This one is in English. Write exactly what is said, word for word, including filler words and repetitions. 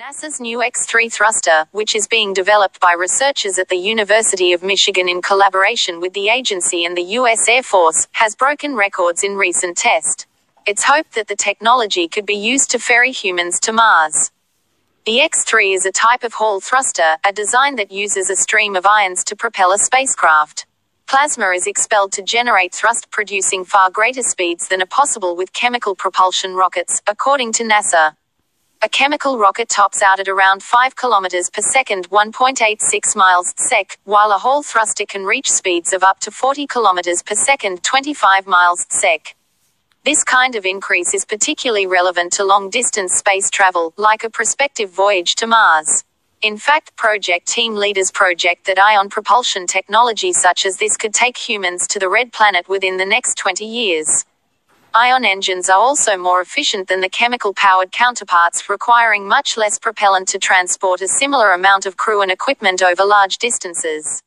NASA's new X three thruster, which is being developed by researchers at the University of Michigan in collaboration with the agency and the U S Air Force, has broken records in recent tests. It's hoped that the technology could be used to ferry humans to Mars. The X three is a type of Hall thruster, a design that uses a stream of ions to propel a spacecraft. Plasma is expelled to generate thrust, producing far greater speeds than are possible with chemical propulsion rockets, according to NASA. A chemical rocket tops out at around five kilometers per second, one point eight six miles per second, while a Hall thruster can reach speeds of up to forty kilometers per second, twenty-five miles per second. This kind of increase is particularly relevant to long-distance space travel, like a prospective voyage to Mars. In fact, project team leaders project that ion propulsion technology such as this could take humans to the red planet within the next twenty years. Ion engines are also more efficient than the chemical-powered counterparts, requiring much less propellant to transport a similar amount of crew and equipment over large distances.